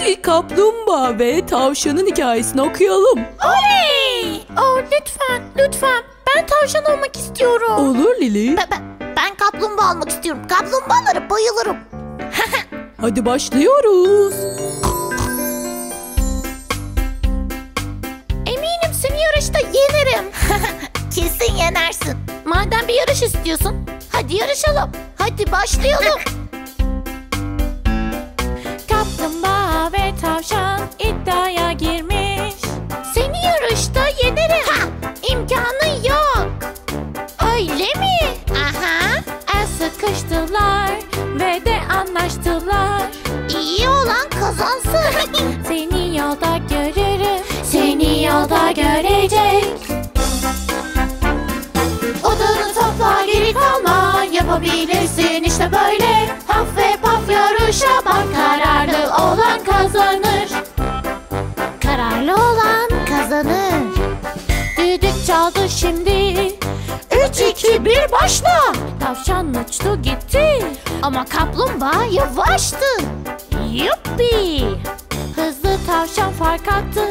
Hadi Kaplumbağa ve Tavşan'ın hikayesini okuyalım. Oley! Oh, lütfen, lütfen. Ben tavşan olmak istiyorum. Olur Lili. Ben kaplumbağa olmak istiyorum. Kaplumbağalara bayılırım. Hadi başlıyoruz. Eminim seni yarışta yenerim. Kesin yenersin. Madem bir yarış istiyorsun, hadi yarışalım. Hadi başlayalım. Kaplumbağa ve tavşan iddiaya girmiş. Seni yarışta yenerim. İmkanı yok. Öyle mi? Aha. El sıkıştılar ve de anlaştılar. İyi olan kazansın. Seni yolda görürüm. Seni yolda görecek. Odunu topla, geri kalma, yapabilirsin işte böyle. Haf ve paf yarışa bak, kararlı olan kazanır. Kararlı olan kazanır. Düdük çaldı şimdi. 3, 2, 1 başla. Tavşan uçtu gitti ama kaplumbağa yavaştı. Yuppi. Hızlı tavşan fark attı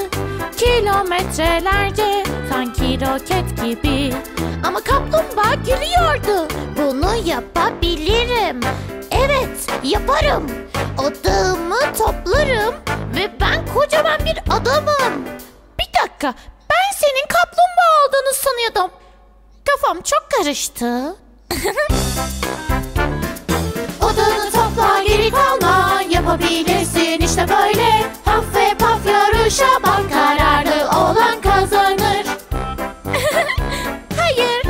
kilometrelerce, sanki roket gibi. Ama kaplumbağa gülüyordu. Bunu yapabilirim. Evet, yaparım. Odağımı toplarım ve ben kocaman bir adamım. Bir dakika, ben senin kaplumbağa olduğunu sanıyordum. Kafam çok karıştı. Odağını topla, geri kalma, yapabilirsin işte böyle. Haf ve paf yarışa bak, kararlı olan kazanır. Hayır.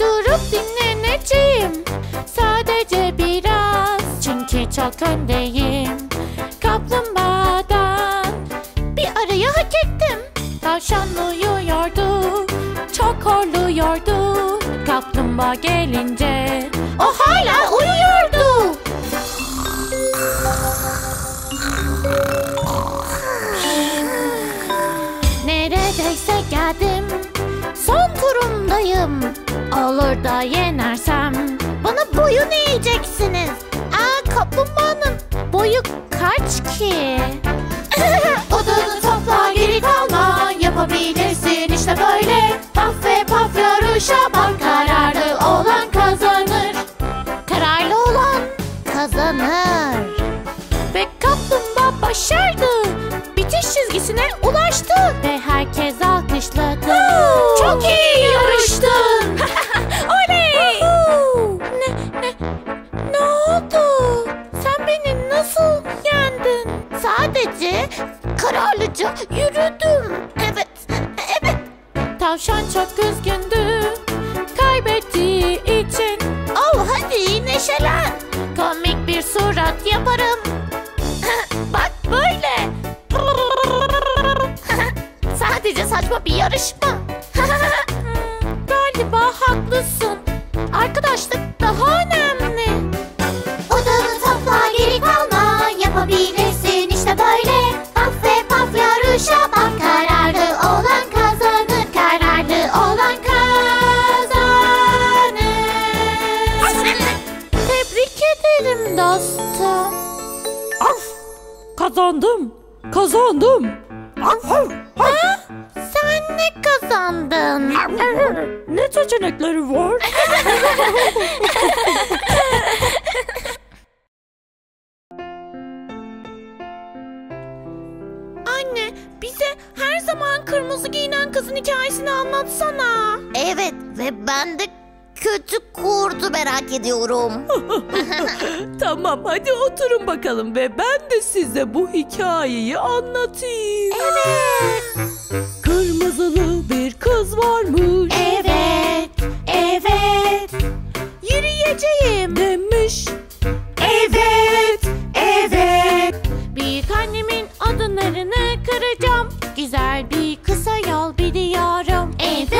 Durup dinleneceğim. Sadece biraz. Çünkü çok öndeyim. Kaplumbağadan bir arayı hak ettim. Tavşan uyuyordu. Çok horluyordu. Kaplumbağa gelince o hala uyuyordu. Neredeyse geldim. Son turumdayım. Olur da yenersem bana boyun eğeceksiniz. Aa, kaplumbağanın boyu kaç ki? Odunu topla, geri kalma, yapabilirsin işte böyle. Paf ve paf yarışa bak, kararlı olan kazanır. Kararlı olan kazanır. Ve kaplumbağa başardı. Bitiş çizgisine ulaştı. Ve herkes alkışladı. Çok iyi yarıştın. Oley! Ne oldu? Sen beni nasıl yendin? Sadece kararlıca yürüdüm. Evet. Tavşan çok üzgündü kaybettiği için. Oh, hadi neşelen. Komik bir surat yaparım. Bak böyle. Sadece saçma bir yarışma. Galiba haklısın. Arkadaşlık daha önemli. Odunu topla, geri kalma, yapabilirsin işte böyle. Paf ve paf yarışa bak, kararlı olan kazanır. Kararlı olan kazanır. Tebrik ederim dostum. Af! Kazandım. Ha? Sen ne kazandın? Ne seçenekleri var? Anne, bize her zaman kırmızı giyinen kızın hikayesini anlatsana. Evet, ve ben de kötü kurdu merak ediyorum. Tamam, hadi oturun bakalım ve ben de size bu hikayeyi anlatayım. Evet. Kırmızılı bir kız varmış. Evet. Yürüyeceğim demiş. Evet. Büyük annemin adımlarını kıracağım. Güzel bir kısa yol biliyorum. Evet.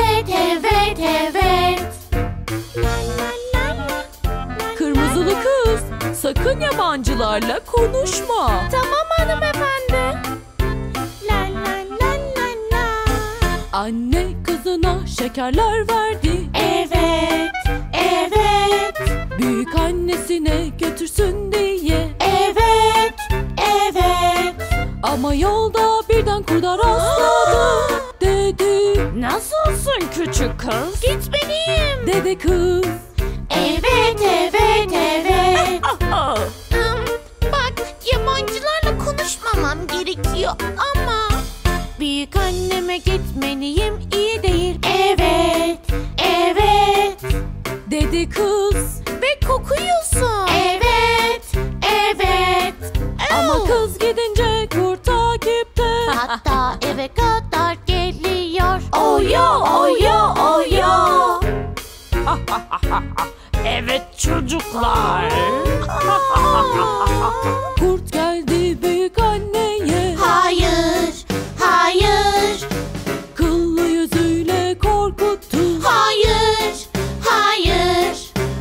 Kırmızılı kız, sakın yabancılarla konuşma. Tamam hanımefendi. Anne kızına şekerler verdi. Evet. Büyük annesine götürsün diye. Evet. dedi kız. Evet, evet, evet. Bak, yabancılarla konuşmamam gerekiyor ama büyük anneme gitmeliyim, iyi değil. Evet, evet, dedi kız. Ve kokuyorsun. Evet, evet. Ama kız gidince kurt takipte. Hatta eve kadar geliyor. Oyo, oyo, oyo. Evet çocuklar. Kurt geldi büyük anneye. Hayır, hayır. Kıllı yüzüyle korkuttu. Hayır, hayır.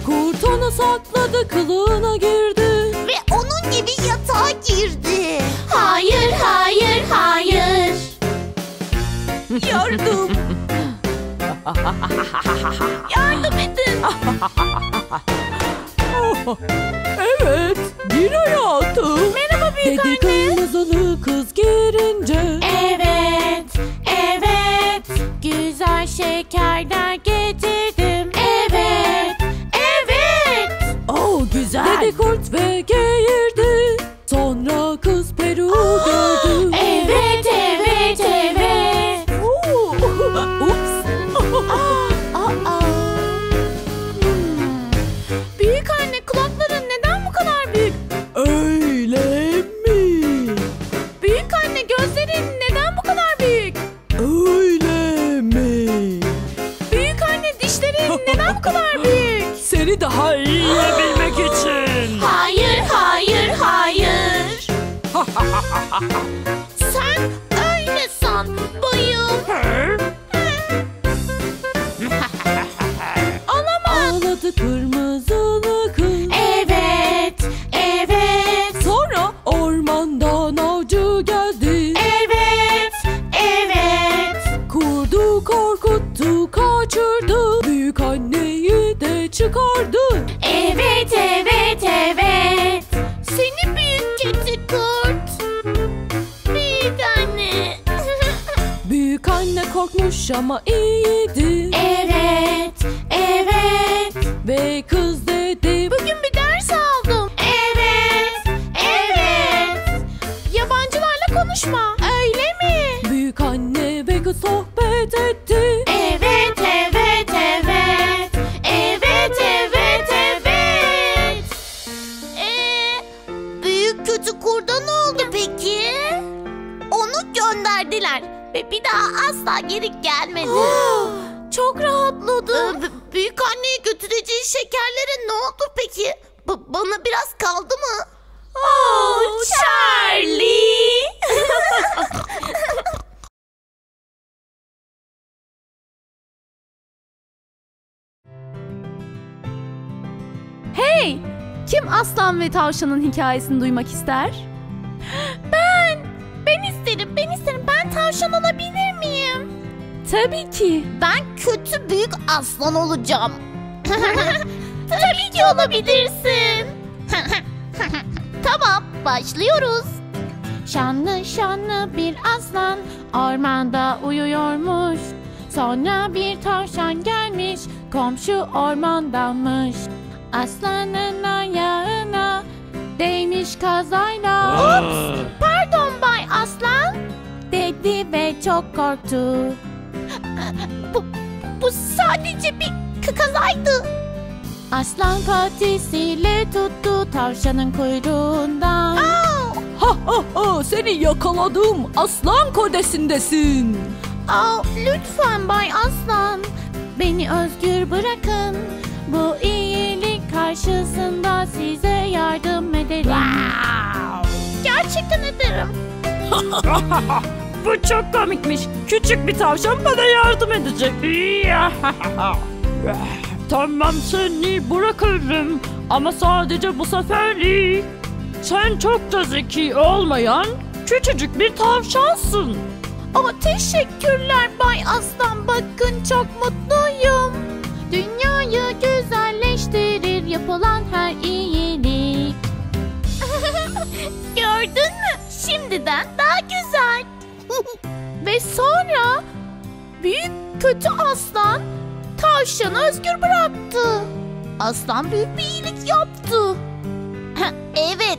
Kurt onu sakladı, kılığına girdi. Ve onun gibi yatağa girdi. Hayır, hayır, hayır. Yardım. Yardım edin. Evet, gir hayatım. Merhaba büyük anne. Dedi kırmızılı kız girince. Evet, evet. Güzel şekerler getirdim. Evet, evet. Oh güzel. Dedi kurt ve geğirdi. Sonra kız peruğu gördü. Evet, evet, evet. Ups. Büyük anne, kulakların neden bu kadar büyük? Öyle mi? Büyük anne, gözlerin neden bu kadar büyük? Öyle mi? Büyük anne, dişlerin neden bu kadar büyük? Seni daha iyi yebilmek için. Hayır, hayır, hayır. Sen öyle san, bayıl. Kırmızılı kız. Evet, evet. Sonra ormandan avcı geldi. Evet, evet. Kurdu korkuttu, kaçırdı. Büyük anneyi de çıkardı. Evet, evet, evet. Seni büyük kötü kurt. Büyük anne. Büyük anne korkmuş ama iyiydi. Evet, evet. Ve kız dedi, bugün bir ders aldım. Evet, evet. Yabancılarla konuşma. Öyle mi? Büyük anne ve kız sohbet etti. Evet, evet, evet. Evet, evet, evet. Büyük kötü kurda ne oldu peki? Onu gönderdiler ve bir daha asla geri gelmedi. Çok rahatladım. Büyük anneye götüreceği şekerlere ne oldu peki? Bana biraz kaldı mı? Oh Charlie! Hey! Kim aslan ve tavşanın hikayesini duymak ister? Ben isterim, ben isterim. Ben tavşan olabilir miyim? Tabii ki. Ben kötü büyük aslan olacağım. Tabii ki olabilirsin. Tamam, başlıyoruz. Şanlı şanlı bir aslan ormanda uyuyormuş. Sonra bir tavşan gelmiş, komşu ormandanmış. Aslanın ayağına değmiş kazayla. Ups, pardon Bay Aslan, dedi ve çok korktu. Bu sadece bir kazaydı. Aslan patisiyle tuttu tavşanın kuyruğundan. Ha ha ha, seni yakaladım, aslan kodesindesin. Lütfen Bay Aslan, beni özgür bırakın. Bu iyilik karşısında size yardım ederim. Wow. Gerçekten ederim. Bu çok komikmiş. Küçük bir tavşan bana yardım edecek. Tamam, seni bırakırım. Ama sadece bu seferlik. Sen çok da zeki olmayan küçücük bir tavşansın. Ama teşekkürler Bay Aslan. Bakın çok mutluyum. Dünyayı güzelleştirir yapılan her iyilik. Gördün mü? Şimdiden daha güzel. Ve sonra büyük kötü aslan Tavşanı özgür bıraktı. Aslan büyük bir iyilik yaptı. Evet,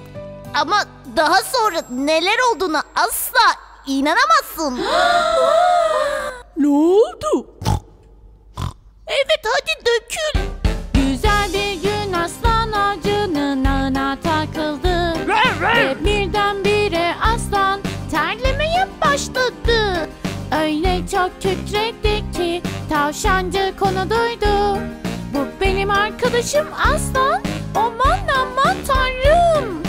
ama daha sonra neler olduğuna asla inanamazsın. Ne oldu? Evet, hadi dökül. Güzel bir gün aslan ağacının ağına takıldı. Ve birdenbire aslan terlemeye başladı. Öyle çok kükredi ki tavşancık onu duydu. Bu benim arkadaşım aslan, aman aman tanrım.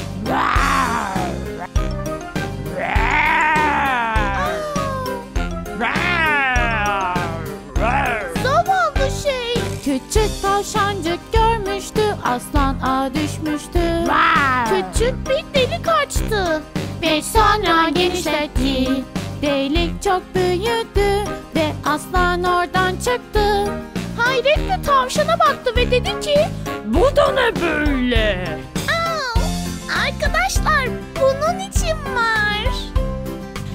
Zavallı şey. Küçük tavşancık görmüştü, aslan ağa düşmüştü. Küçük bir delik açtı ve sonra genişletti. Delik çok büyüdü ve aslan oradan çıktı. Hayretle tavşana baktı ve dedi ki, bu da ne böyle? Aa, arkadaşlar, bunun için var.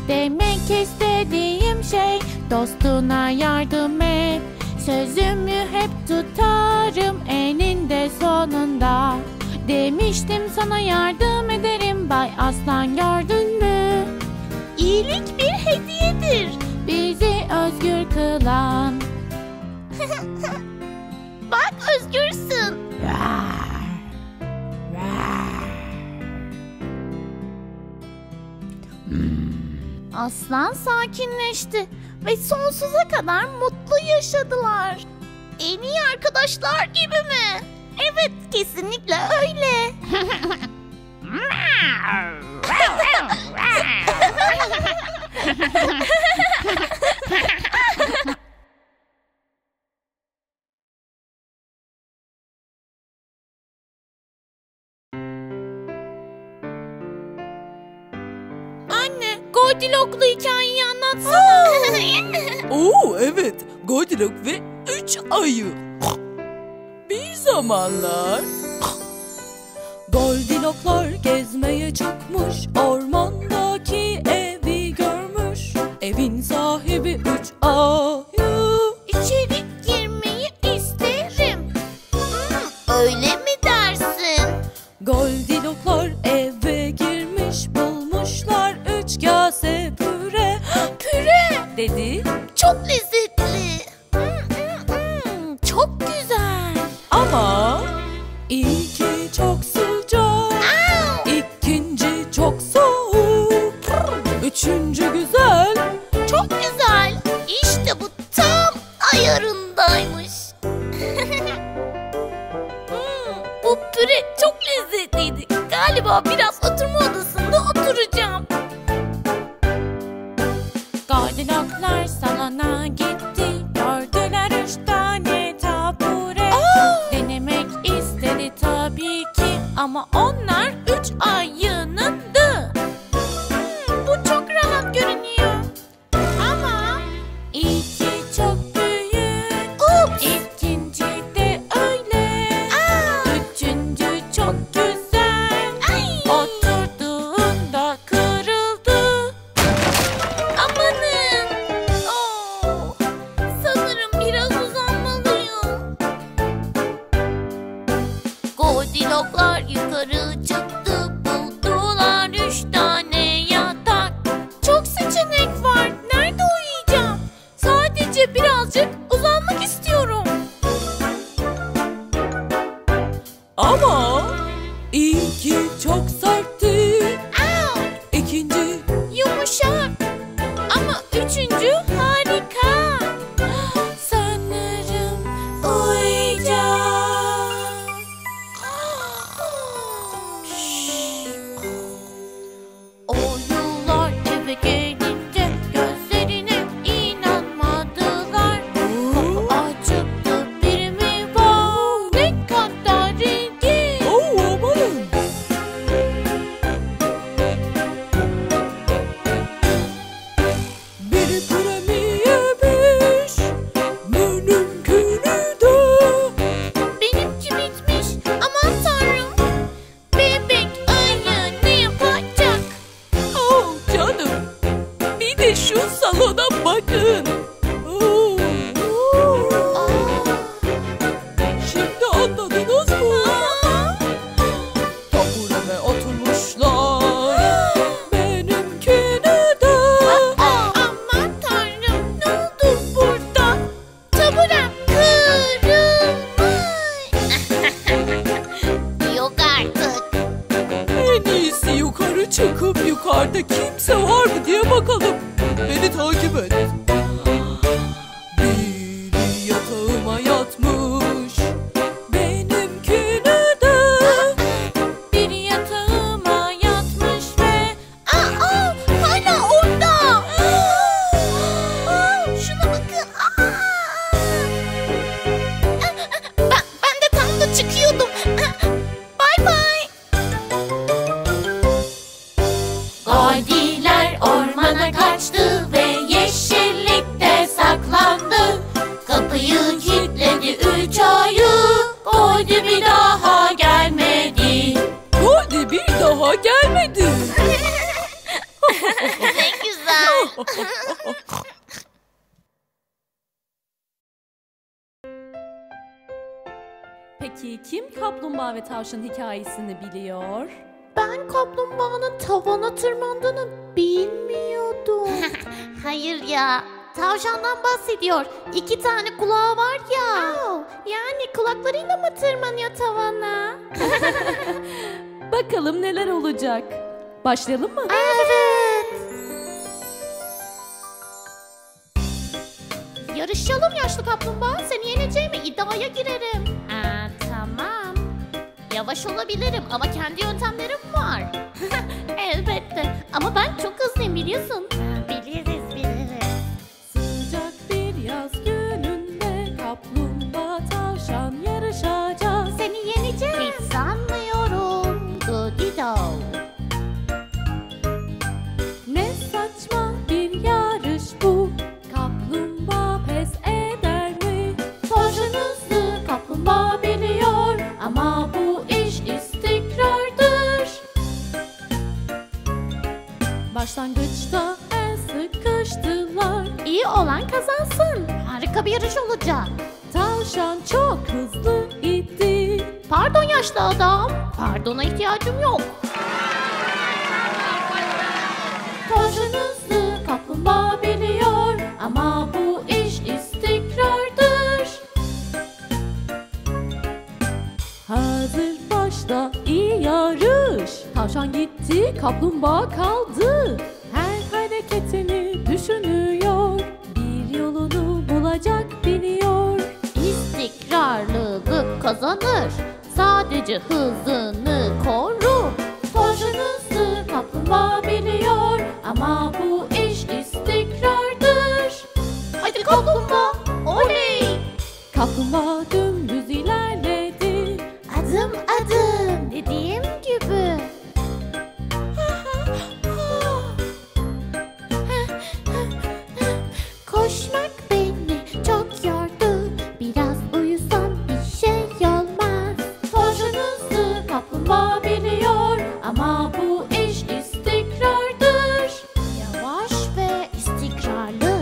Demek istediğim şey, dostuna yardım et. Sözümü hep tutarım eninde sonunda. Demiştim sana yardım ederim Bay Aslan, gördün mü? İyilik bir hediyedir, bizi özgür kılan. Bak, özgürsün. Aslan sakinleşti ve sonsuza kadar mutlu yaşadılar. En iyi arkadaşlar gibi mi? Evet, kesinlikle öyle. Anne, Goldilok'lu hikayeyi anlatsana. Oo, evet, Goldilok ve 3 ayı. Bir zamanlar Goldiloklar gezmeye çıkmış, ormandaki evi görmüş. Evin sahibi 3 ayı. İçeri girmeyi isterim. Öyle mi dersin? Goldiloklar eve girmiş, bulmuşlar 3 kase püre. Püre dedi. Çok lezzetli. Çok güzel. Ama ilki çok sıcak, ikinci çok soğuk, üçüncü güzel. Çok güzel. İşte bu tam ayarındaymış. Bu püre çok lezzetliydi. Galiba biraz oturma odasında oturacağım. Goldiloklar salona gitti, gördüler 3 tane tabure. Denemek istedi tabii ki, ama onlar 3 ayınındı. Bu çok rahat görünüyor. Ama ilki çok büyük, ikinci de öyle, üçüncü çok güzel. Oturduğunda kırıldı. Amanın. Oo, sanırım biraz uzanmalıyım. Goldiloklar yukarı çıktı, buldular 3 tane yatak. Çok seçenek var, nerede uyuyacağım? Sadece birazcık uzanmak istiyorum. Ama ilki çok sertti, ikinci yumuşak, ama üçüncü harika. Sanırım uyuyacağım. Oyunlar eve gelince gözlerine inanmadılar. Kapı açık da biri mi var? Ne kadar ilginç. Oo, amanın. içinde kimse var mı diye bakalım. Beni takip et. Biri yatağıma yatmış. Benimkine de. Biri yatağıma yatmış ve... Aa! Hala orada! Aa, şuna bakın! Aa. Ben de tam da çıkıyordum. Bye bye! Goldiler ormana kaçtı ve yeşillikte saklandı. Kapıyı kilitledi üç ayı. Goldi bir daha gelmedi. Goldi bir daha gelmedi. Ne güzel. Peki kim kaplumbağa ve tavşan hikayesini biliyor? Ben kaplumbağanın tavana tırmandığını bilmiyordum. Hayır ya, tavşandan bahsediyor. 2 tane kulağı var ya. Oh, yani kulaklarıyla mı tırmanıyor tavana? Bakalım neler olacak. Başlayalım mı? Evet. Yarışalım yaşlı kaplumbağa. Seni yeneceğime iddiaya girerim. Aa, tamam. Yavaş olabilirim ama kendi yöntemlerim var. Elbette. Ama ben çok hızlıyım biliyorsun. Biliriz. Sıcak bir yaz gününde kaplumbağa tavşan yarışacağız. Seni yeneceğim. Hiç sanmıyorum. Godido. Ne saçma bir yarış bu. Kaplumbağa pes eder mi? Tavşan hızlı, kaplumbağa biliyor ama bu başlangıçta el sıkıştılar. İyi olan kazansın. Harika bir yarış olacak. Tavşan çok hızlı itti. Pardon yaşlı adam. Pardona ihtiyacım yok. Tavşan hızlı, kaplumbağa biliyor ama bu iş istikrardır. Hazır başta iyi yarış. Tavşan gitti, kaplumbağa kaldı. Her hareketini düşünüyor. Bir yolunu bulacak biliyor. İstikrarlılık kazanır. Sadece hızını koru. Tavşan hızlı, kaplumbağa biliyor ama bu iş istikrardır. Haydi kaplumbağa, oley! Kaplumbağa dümdüz ilerledi. Adım adım dediğim gibi. Koşmak beni çok yordu. Biraz uyusam bir şey olmaz. Tavşan hızlı, kaplumbağa biliyor ama bu iş istikrardır. Yavaş ve istikrarlı.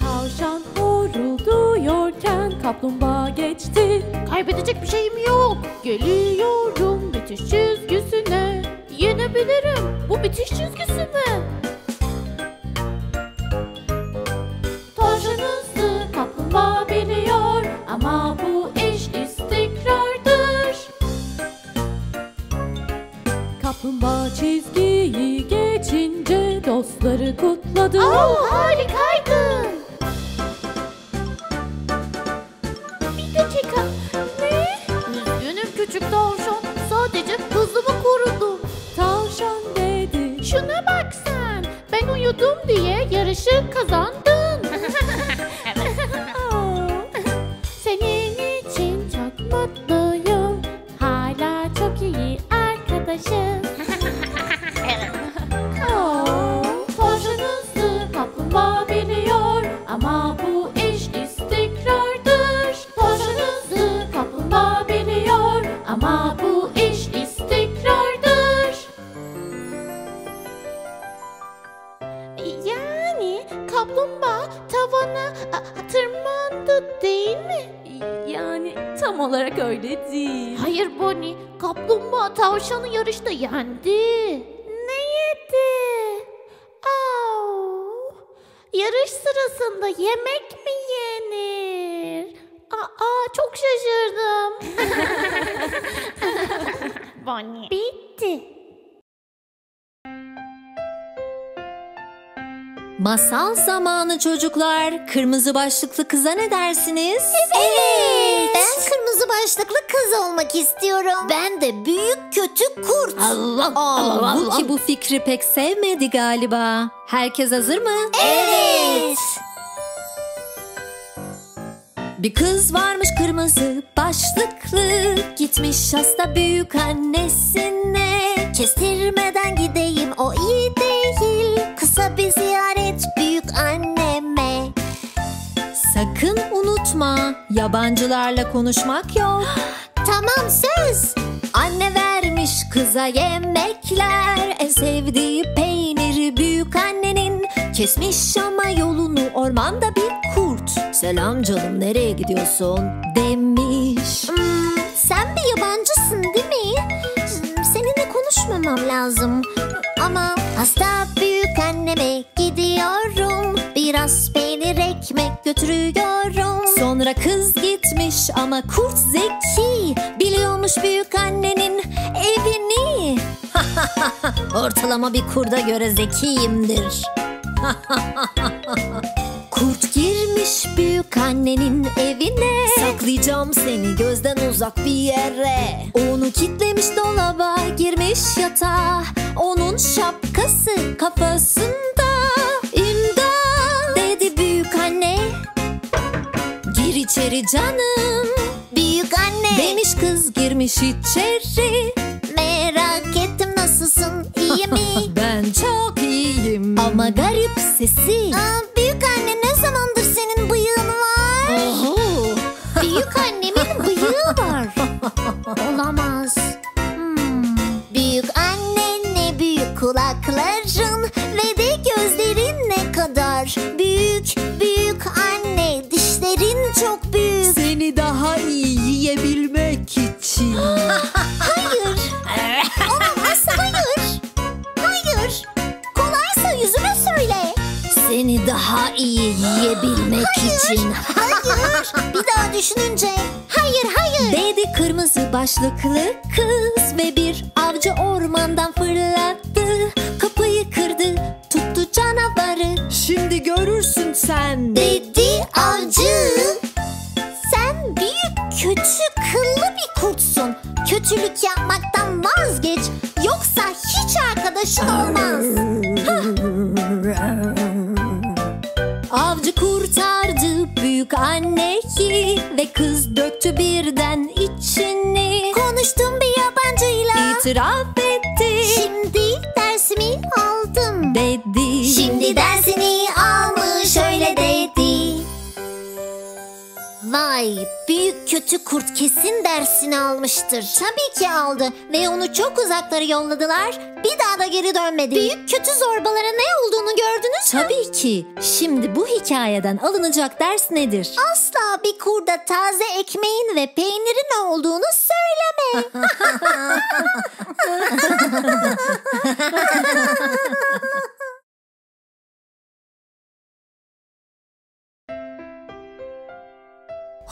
Tavşan horulduyorken kaplumbağa geçti. Kaybedecek bir şeyim yok. Geliyorum bitiş çizgisine. Yenebilirim bu bitiş çizgisini. Kaplumbağa biliyor ama bu iş istikrardır. Kaplumbağa çizgiyi geçince dostları kutladı. Aa, harikaydı. Bir dakika, ne? Üzgünüm küçük tavşan, sadece hızımı korudum. Tavşan dedi. Şuna bak sen, ben uyudum diye yarışı kazandın. Senin için çok mutluyum. Hala çok iyi arkadaşım. Tavşan hızlı, kaplumbağa biliyor ama bu iş istikrardır. Tavşan hızlı, kaplumbağa biliyor ama bu iş istikrardır. Yani kaplumbağa tavana tırmandı değil mi? Yani tam olarak öyle değil. Hayır Bonnie, kaplumbağa tavşanı yarışta yendi. Ne yedi? Au! Yarış sırasında yemek mi yenir? Aa, çok şaşırdım. Bonnie. Bitti. Masal zamanı çocuklar. Kırmızı başlıklı kıza ne dersiniz? Evet. Ben kırmızı başlıklı kız olmak istiyorum. Ben de büyük kötü kurt. Allah Allah Allah. Ki bu fikri pek sevmedi galiba. Herkes hazır mı? Evet. Bir kız varmış kırmızı başlıklı, gitmiş hasta büyük annesine. Kestirmeden gideyim, o iyi değil, kısa bir ziyaret büyük anneme. Sakın unutma, yabancılarla konuşmak yok. Tamam, söz. Anne vermiş kıza yemekler, en sevdiği peyniri büyük annenin. Kesmiş ama yolunu ormanda bir kurt. Selam canım, nereye gidiyorsun demiş. Sen bir yabancısın değil mi? Seninle konuşmamam lazım. Ama hasta büyük anneme gidiyorum, biraz peynir ekmek götürüyorum. Sonra kız gitmiş ama kurt zeki, biliyormuş büyük annenin evini. Ortalama bir kurda göre zekiyimdir. Kurt girmiş büyük annenin evine. Saklayacağım seni gözden uzak bir yere. Onu kitlemiş dolaba, girmiş yatağa. Onun şapkası kafasında. İmdat dedi büyük anne. Gir içeri canım büyük anne demiş kız, girmiş içeri. Merak ettim, nasılsın, iyi mi? Ben çok iyiyim ama garip sesi. Büyük anne, ne zamandır senin bıyığın var? Büyük annemin bıyığı var. Olamaz. Büyük anne, ne büyük kulakların ve de gözlerin ne kadar büyük. Büyük anne, dişlerin çok büyük. Seni daha iyi yiyebilmek için. Hayır. Olamaz, hayır. Hayır. Kolaysa yüzüme söyle. Seni daha iyi yiyebilmek için. Hayır. Bir daha düşününce hayır hayır dedi kırmızı başlıklı kız. Ve bir avcı ormandan fırlattı, kapıyı kırdı, tuttu canavarı. Şimdi görürsün sen dedi avcı. Sen büyük kötü kıllı bir kurtsun. Kötülük yapmaktan vazgeç, yoksa hiç arkadaşın olmaz. Avcı kurtardı büyük anneyi ve kız döktü birden içini. Konuştum bir yabancıyla, itiraf etti. Şimdi dersimi aldım dedi. Şimdi dersini almış, öyle dedi. Vay, büyük kötü kurt kesin dersini almıştır. Tabii ki aldı ve onu çok uzaklara yolladılar. Bir daha da geri dönmedi. Büyük kötü zorbalara ne olduğunu gördünüz mü? Tabii ki. Şimdi bu hikayeden alınacak ders nedir? Asla bir kurda taze ekmeğin ve peynirin olduğunu söyleme.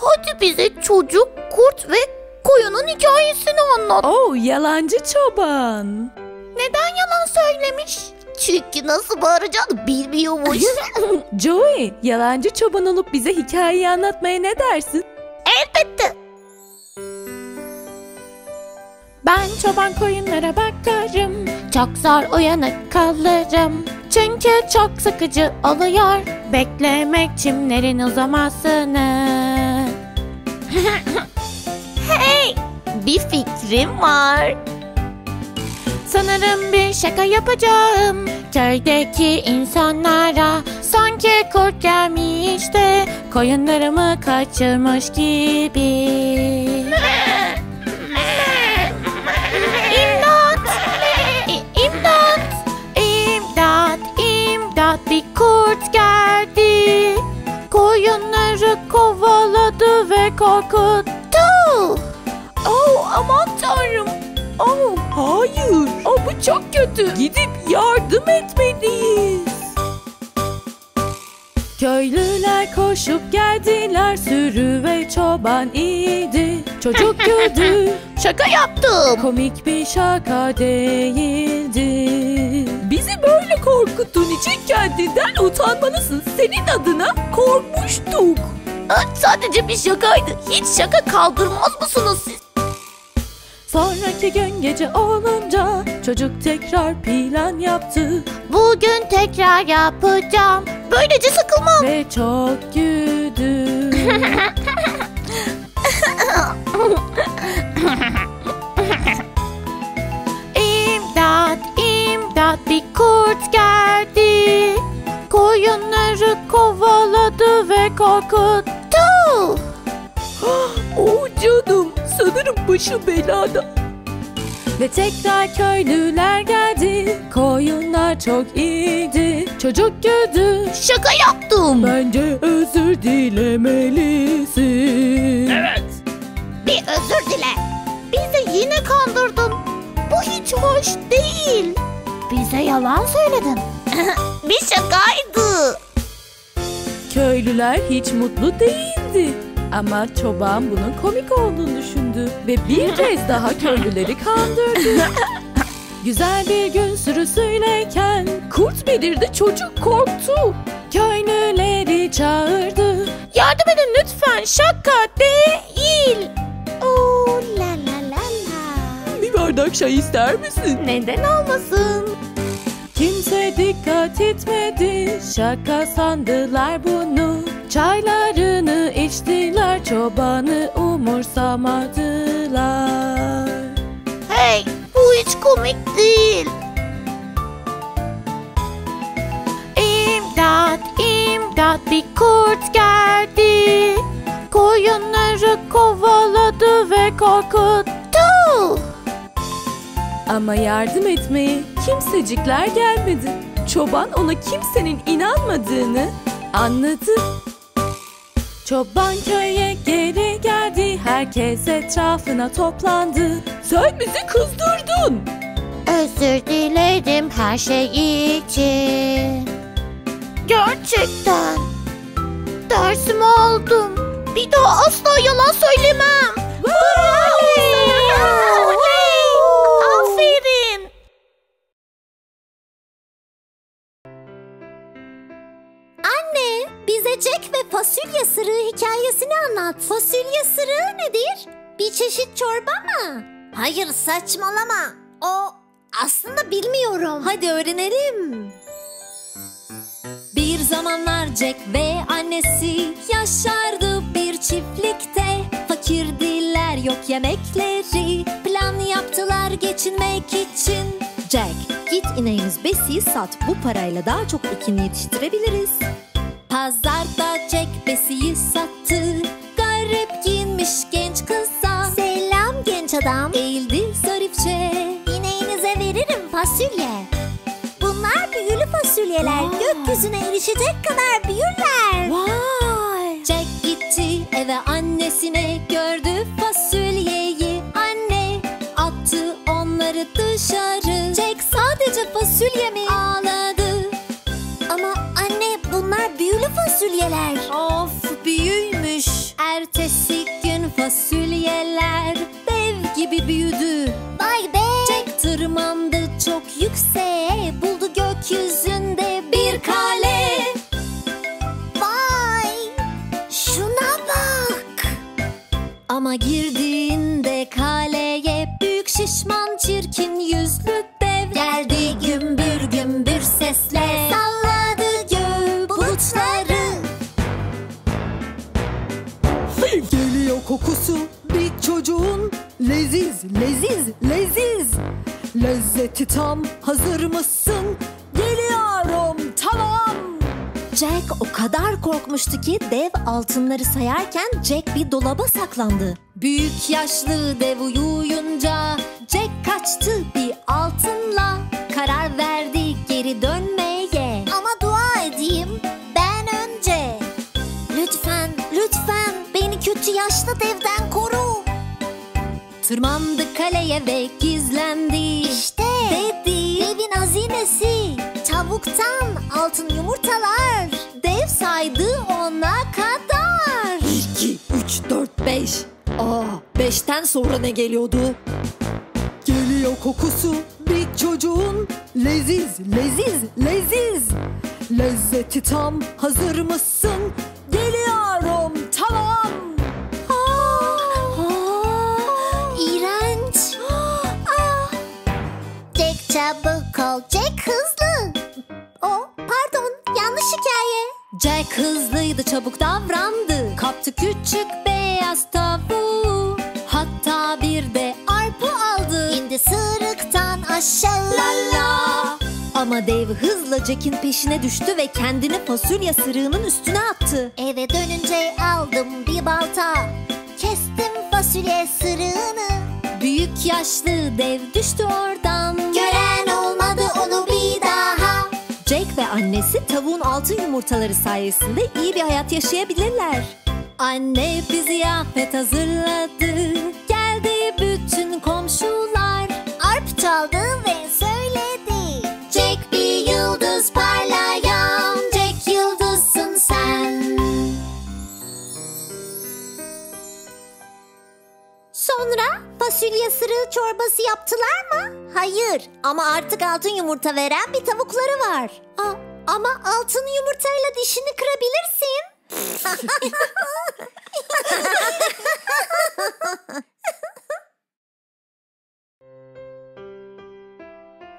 Hadi bize çocuk, kurt ve koyunun hikayesini anlat. Yalancı çoban. Neden yalan söylemiş? Çünkü nasıl bağıracağını bilmiyormuş. Joey, yalancı çoban olup bize hikayeyi anlatmaya ne dersin? Elbette. Ben çoban koyunlara bakarım, çok zor uyanık kalırım. Çünkü çok sıkıcı oluyor beklemek çimlerin uzamasını. Hey, bir fikrim var. Sanırım bir şaka yapacağım köydeki insanlara. Sanki kurt gelmiş de koyunlarımı kaçırmış gibi. Bir kurt geldi, koyunları kovaladı ve korkuttu. Aman tanrım. Hayır. Bu çok kötü. Gidip yardım etmeliyiz. Köylüler koşup geldiler, sürü ve çoban iyiydi. Çocuk güldü. Şaka yaptım. Komik bir şaka değildi. Bizi böyle korkuttuğun için kendinden utanmalısın. Senin adına korkmuştuk. Sadece bir şakaydı. Hiç şaka kaldırmaz mısınız siz? Sonraki gün gece olunca çocuk tekrar plan yaptı. Bugün tekrar yapacağım. Böylece sıkılmam. Ve çok güldü. İmdat, imdat, bir kurt geldi. Koyunları kovaladı ve korkuttu. Oh canım, sanırım başı belada. Ve tekrar köylüler geldi. Koyunlar çok iyiydi. Çocuk güldü. Şaka yaptım. Bence özür dilemelisin. Evet. Bir özür dile. Bizi yine kandırdın. Bu hiç hoş değil. Bize yalan söyledin. Bir şakaydı. Köylüler hiç mutlu değildi. Ama çoban bunun komik olduğunu düşündü ve bir kez daha köylüleri kandırdı. Güzel bir gün sürüsüyleyken kurt belirdi, çocuk korktu. Köylüleri çağırdı. Yardım edin lütfen, şaka değil. Oo la la la la. Bir bardak çay ister misin? Neden olmasın? Kimse dikkat etmedi, şaka sandılar bunu. Çaylarını içtiler, çobanı umursamadılar. Hey, bu hiç komik değil. İmdat, imdat, bir kurt geldi. Koyunları kovaladı ve korkuttu. Ama yardım etmeye kimsecikler gelmedi. Çoban ona kimsenin inanmadığını anladı. Çoban köye geri geldi. Herkes etrafına toplandı. Sen bizi kızdırdın. Özür dilerim her şey için. Gerçekten dersimi aldım. Bir daha asla yalan söylemem. Aferin. Anne, bize Jack ve fasulye sırığı hikayesini anlat. Fasulye sırığı nedir? Bir çeşit çorba mı? Hayır, saçmalama. O aslında bilmiyorum. Hadi öğrenelim. Bir zamanlar Jack ve annesi yaşardı bir çiftlikte. Fakirdiler, yok yemekleri. Plan yaptılar geçinmek için. Jack, git ineğimiz Bessie'yi sat. Bu parayla daha çok ekin yetiştirebiliriz. Pazarda Jack Bessie'yi sattı. Garip giyinmiş genç kıza. Selam genç adam. Eğildi zarifçe. İneğinize veririm fasulye. Bunlar büyülü fasulyeler. Vay. Gökyüzüne erişecek kadar büyürler. Vay. Jack gitti eve annesine. Gördü fasulyeyi anne. Attı onları dışarı. Jack sadece fasulye mi? Ağladı. Ama anne, bunlar büyülü fasulyeler. Of, büyüymüş. Ertesi gün fasulyeler dev gibi büyüdü. Vay be. Jack tırmandı çok yükseğe. Buldu gökyüzünde bir kale. Vay, şuna bak. Ama girdiğinde kaleye büyük şişman çirkin yüzlü dev geldi gümbür gümbür sesle. Geliyor kokusu bir çocuğun. Leziz, leziz, leziz. Lezzeti tam, hazır mısın? Geliyorum, tamam. Jack o kadar korkmuştu ki dev altınları sayarken Jack bir dolaba saklandı. Büyük yaşlı dev uyuyunca Jack kaçtı bir altınla. Karar verdi geri dönmeye. Ama dua edeyim ben önce. Lütfen, lütfen beni kötü yaşlı devden koru. Tırmandı kaleye ve gizlendi. İşte dedi devin hazinesi. Tavuktan altın yumurtalar. Dev saydı ona kadar. 1, 2, 3, 4, 5. Aa, 5'ten sonra ne geliyordu? Geliyor o kokusu bir çocuğun. Leziz, leziz, leziz. Lezzeti tam, hazır mısın? Geliyorum, tamam. İğrenç. Jack çabuk ol, Jack hızlı. Pardon, yanlış hikaye. Jack hızlıydı, çabuk davrandı. Kaptı küçük beyaz tavuğu. Hatta bir de arpa aldı. İndi sırıktan aşağı. La la. Ama dev hızla Jack'in peşine düştü ve kendini fasulye sırığının üstüne attı. Eve dönünce aldım bir balta, kestim fasulye sırığını. Büyük yaşlı dev düştü oradan, gören olmadı onu bir daha. Jack ve annesi tavuğun altın yumurtaları sayesinde iyi bir hayat yaşayabilirler. Anne bir ziyafet hazırladı, geldi bütün komşular. Arp çaldı ve söyledi, Jack bir yıldız parlayan. Jack yıldızsın sen. Sonra fasulye sırığı çorbası yaptılar mı? Hayır, ama artık altın yumurta veren bir tavukları var. Ama altın yumurtayla dişini kırabilirsin.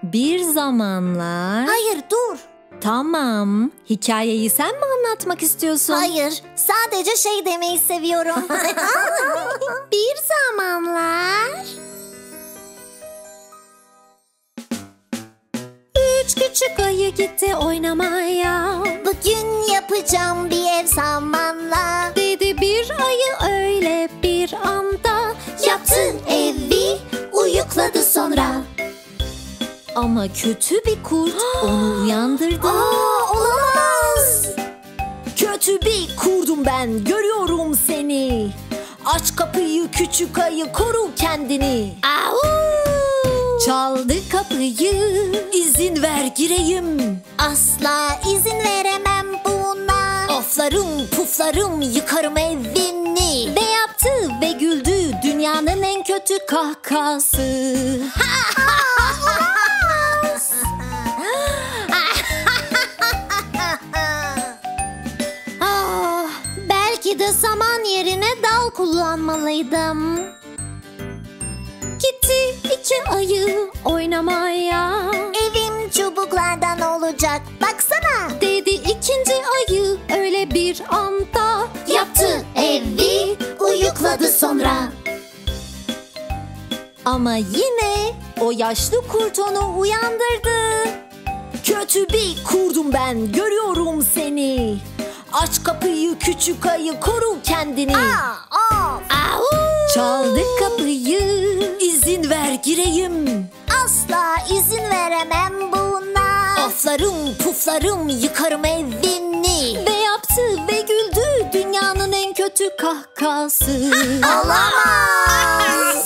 Bir zamanlar... Hayır, dur. Tamam. Hikayeyi sen mi anlatmak istiyorsun? Hayır. Sadece şey demeyi seviyorum. Bir zamanlar... Üç küçük ayı gitti oynamaya. Bugün yapacağım bir ev samanla, dedi bir ayı öyle bir anda. Yaptı evi, uyukladı sonra. Ama kötü bir kurt onu uyandırdı. Olamaz. Kötü bir kurdum ben, görüyorum seni. Aç kapıyı küçük ayı, koru kendini. Çaldı kapıyı, izin ver gireyim. Asla izin veremem buna. Oflarım puflarım, yıkarım evini. Ve yaptı ve güldü dünyanın en kötü kahkası. Belki de saman yerine dal kullanmalıydım. Gitti iki ayı oynamaya. Evim çubuklardan olacak, baksana, dedi ikinci ayı öyle bir anda. Yaptı evi, uyukladı sonra. Ama yine o yaşlı kurt onu uyandırdı. Kötü bir kurdum ben, görüyorum seni. Aç kapıyı küçük ayı, koru kendini. Çaldı kapıyı, izin ver gireyim. Asla izin veremem buna. Oflarım puflarım, yıkarım evini. Ve yaptı ve güldü dünyanın en kötü kahkası. Olamaz.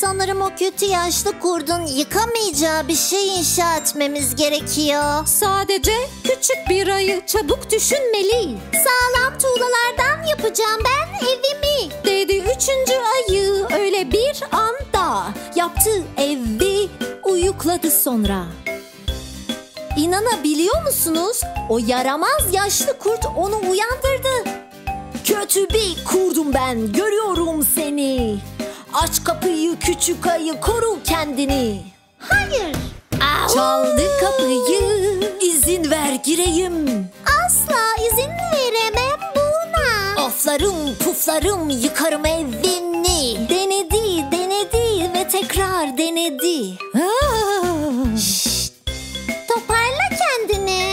Sanırım o kötü yaşlı kurdun yıkamayacağı bir şey inşa etmemiz gerekiyor. Sadece küçük bir ayı çabuk düşünmeli. Sağlam tuğlalardan yapacağım ben evimi, dedi üçüncü ayı öyle bir anda. Yaptı evi, uyukladı sonra. İnanabiliyor musunuz? O yaramaz yaşlı kurt onu uyandırdı. Kötü bir kurdum ben, görüyorum seni. Aç kapıyı küçük ayı, koru kendini. Hayır. Çaldı kapıyı, izin ver gireyim. Asla izin veremem buna. Oflarım puflarım, yıkarım evini. Denedi denedi ve tekrar denedi. Şşt, toparla kendini.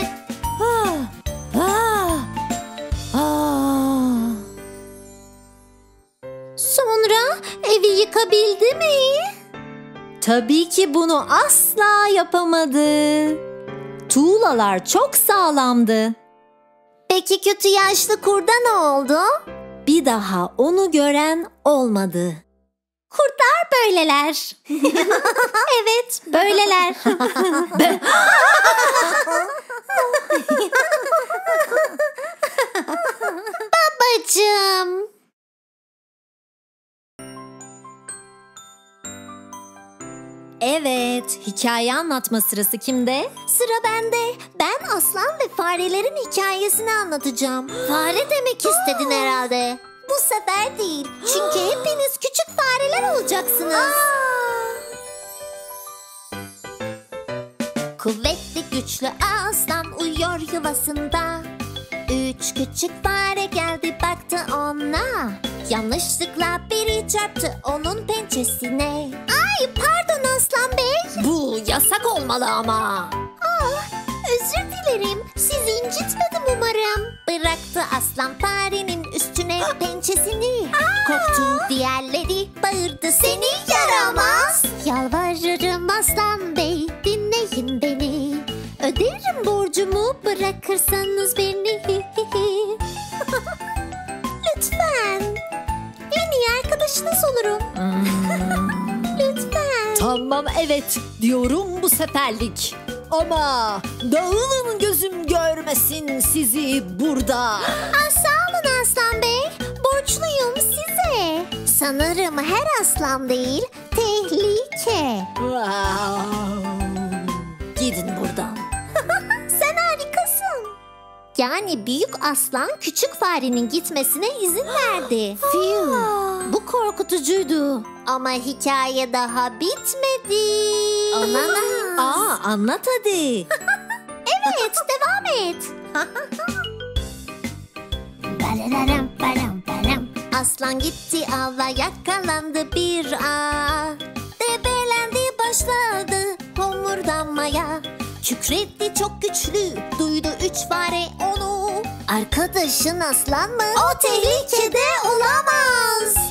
Sonra evi yıkabildi mi? Tabii ki bunu asla yapamadı. Tuğlalar çok sağlamdı. Peki kötü yaşlı kurda ne oldu? Bir daha onu gören olmadı. Kurtlar böyleler. Evet, böyleler. Babacığım, babacığım. Evet, hikaye anlatma sırası kimde? Sıra bende. Ben aslan ve farelerin hikayesini anlatacağım. Fare demek istedin herhalde. Bu sefer değil. Çünkü hepiniz küçük fareler olacaksınız. Kuvvetli güçlü aslan uyuyor yuvasında. Üç küçük fare geldi baktı ona. Yanlışlıkla biri çarptı onun pençesine. Ay pardon aslan bey. Bu yasak olmalı ama. Ah, özür dilerim. Sizi incitmedim umarım. Bıraktı aslan farenin üstüne pençesini. Korktu diğerleri bağırdı seni yaramaz. Yalvarırım aslan bey dinleyin beni. Öderim borcumu bırakırsanız beni. Lütfen. En iyi arkadaşınız olurum. Lütfen. Tamam evet diyorum bu seferlik. Ama dağılın gözüm görmesin sizi burada. Sağ olun aslan bey. Borçluyum size. Sanırım her aslan değil tehlike. Gidin buradan. Sen harikasın. Yani büyük aslan küçük farenin gitmesine izin verdi. Fiu, bu korkutucuydu. Ama hikaye daha bitmedi. Olamaz. Anlat hadi. Evet, devam et. Balaram balam balam. Aslan gitti avla yakalandı bir ağa. Debelendi başladı homurdanmaya. Kükretti çok güçlü duydu üç fare onu. Arkadaşın aslan mı? O tehlikede olamaz.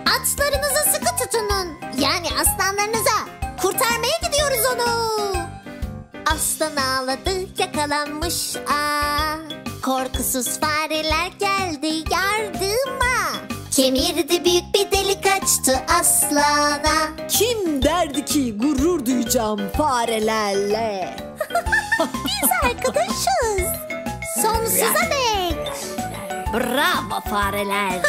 Atlarınızı sıkı tutunun. Yani aslanlarınıza. Kurtarmaya gidiyoruz onu. Aslan ağladı yakalanmış korkusuz fareler geldi yardıma. Kemirdi büyük bir delik açtı aslana. Kim derdi ki gurur duyacağım farelerle. Biz arkadaşız. Sonsuza dek. Bravo fareler.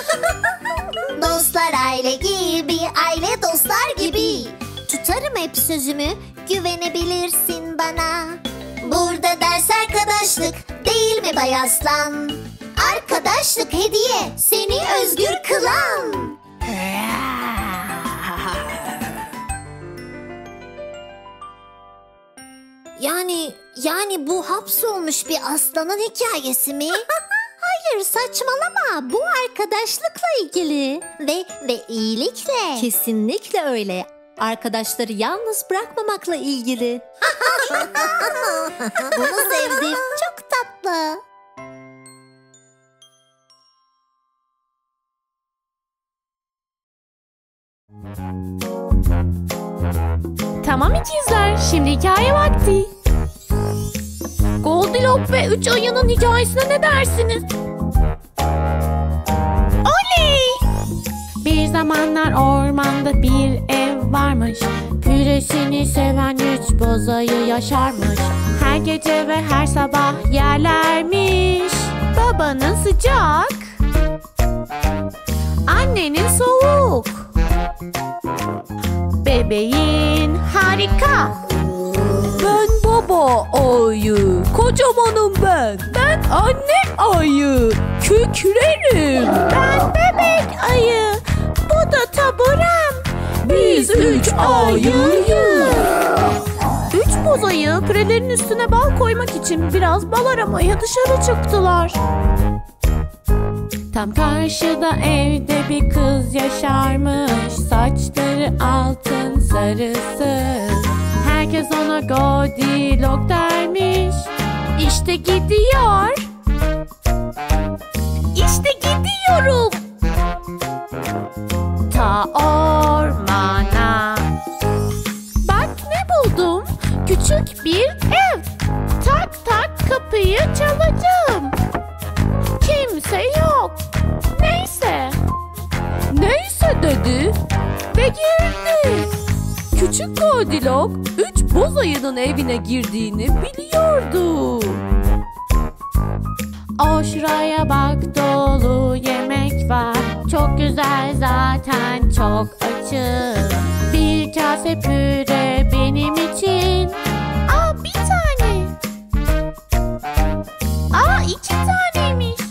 Dostlar aile gibi, aile dostlar gibi. Tutarım hep sözümü, güvenebilirsin bana. Burada ders arkadaşlık, değil mi Bay Aslan? Arkadaşlık hediye, seni özgür kılan. Yani bu hapsolmuş bir aslanın hikayesi mi? Hayır saçmalama, bu arkadaşlıkla ilgili. Ve iyilikle. Kesinlikle öyle. Arkadaşları yalnız bırakmamakla ilgili. Bunu sevdim. Çok tatlı. Tamam ikizler, şimdi hikaye vakti. Goldilocks ve üç ayının hikayesine ne dersiniz? Oley! Bir zamanlar ormanda bir ev varmış. Küresini seven üç boz ayı yaşarmış. Her gece ve her sabah yerlermiş. Babanın sıcak, annenin soğuk, bebeğin harika. Ben baba ayı, kocamanım ben. Ben anne ayı, kükrerim. Ben bebek ayı, bu da taburam. Biz üç ayıyız. Üç boz ayı kürelerin üstüne bal koymak için biraz bal aramaya dışarı çıktılar. Tam karşıda evde bir kız yaşarmış. Saçları altın sarısı. Herkes ona Goldilocks dermiş. İşte gidiyor. İşte gidiyorum. Ta ormana. Bak ne buldum. Küçük bir ev. Tak tak kapıyı çalacağım. Kimse yok. Neyse. Neyse dedi ve girdi. Küçük Goldilocks üç boz ayının evine girdiğini biliyordu. O şuraya bak, dolu yemek var. Çok güzel, zaten çok açım. Bir kase püre benim için. Aa, bir tane. Aa, iki taneymiş.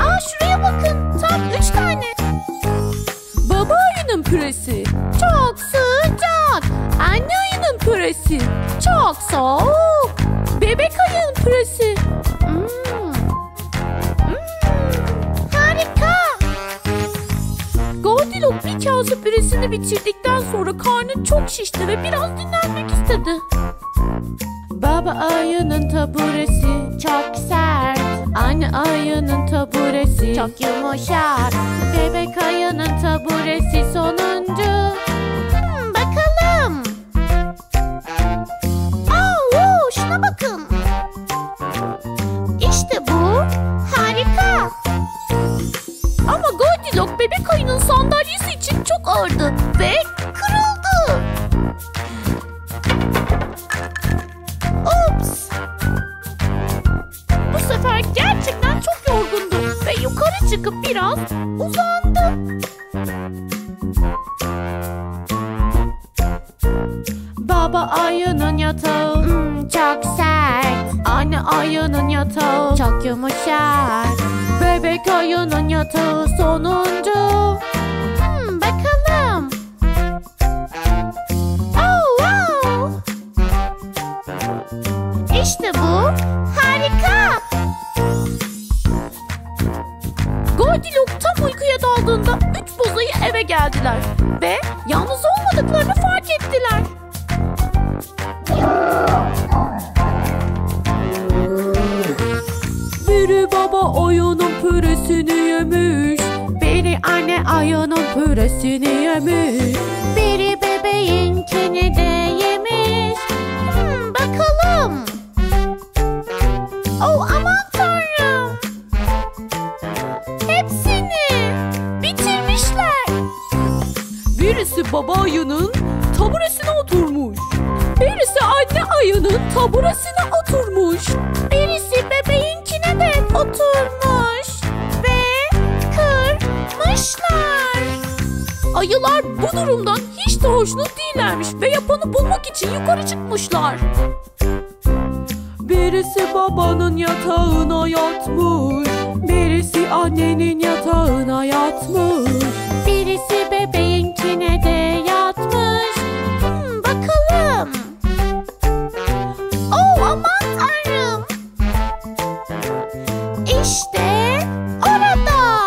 Aa, şuraya bakın, tam 3 tane. Baba ayının püresi çok sıcak. Anne ayının püresi çok soğuk. Bebek ayının püresi. Harika. Goldilocks bir kase püresini bitirdikten sonra karnı çok şişti ve biraz dinlenmek istedi. Baba ayının taburesi çok sert. Anne ayının taburesi çok yumuşak. Bebek ayının taburesi sonuncu. Bakalım. Oo, şuna bakın. İşte bu. Harika. Ama Goldilocks bebek ayının sandalyesi için çok ağırdı ve kırıldı. Ups. Bu sefer gerçekten çok yorgundu ve yukarı çıkıp biraz uzandı. Baba ayının yatağı çok sert. Anne ayının yatağı çok yumuşak. Bebek ayının yatağı sonuncu. Bakalım. Oh, wow. İşte bu. Harika. Goldilocks tam uykuya daldığında 3 bozayı eve geldiler ve yalnız olmadıklarını fark ettiler. Biri baba ayının püresini yemiş, biri anne ayının püresini yemiş, biri bebeğinkini de yemiş. Bakalım. Oh, aman tanrım. Hepsini bitirmişler. Birisi baba ayının taburesine oturmuş, birisi anne ayının taburesine oturmuş, birisi bebeğinkine de oturmuş ve kırmışlar. Ayılar bu durumdan hiç de hoşnut değillermiş ve yapanı bulmak için yukarı çıkmışlar. Birisi babanın yatağına yatmış, birisi annenin yatağına yatmış, birisi bebeğinkine de yatmış. Bakalım. Oh, aman tanrım. İşte orada.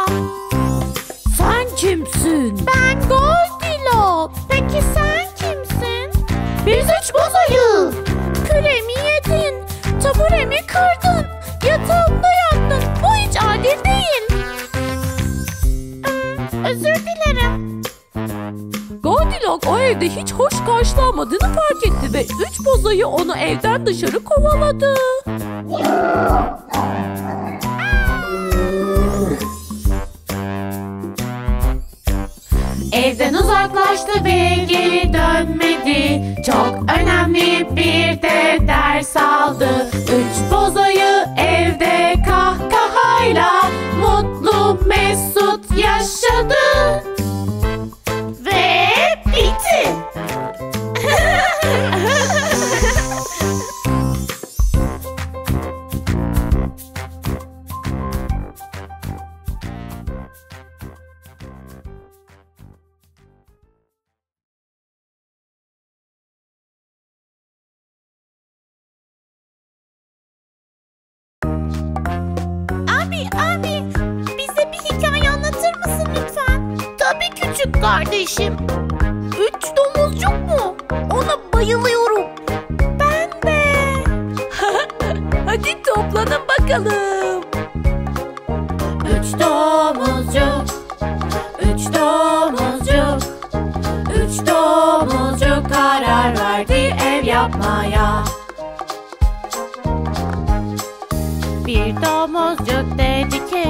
Sen kimsin? Ben Goldilocks. Peki sen kimsin? Biz 3 bozayı. Küremi yedin, taburemi kırdın, yatağımda yattın. Bu hiç adil değil. Özür dilerim. Goldilocks o evde hiç hoş karşılanmadığını fark etti ve 3 bozayı onu evden dışarı kovaladı. Evden uzaklaştı ve geri dönmedi. Çok önemli bir de ders aldı. 3 bozayı evde kahkahayla mutlu mesut yaşadı. Ve bitti. Abi, bize bir hikaye anlatır mısın lütfen? Tabii küçük kardeşim. 3 domuzcuk mu? Ona bayılıyorum. Ben de. Hadi toplanın bakalım. 3 domuzcuk, 3 domuzcuk, 3 domuzcuk karar verdi ev yapmaya. Bir domuzcuk dedi ki,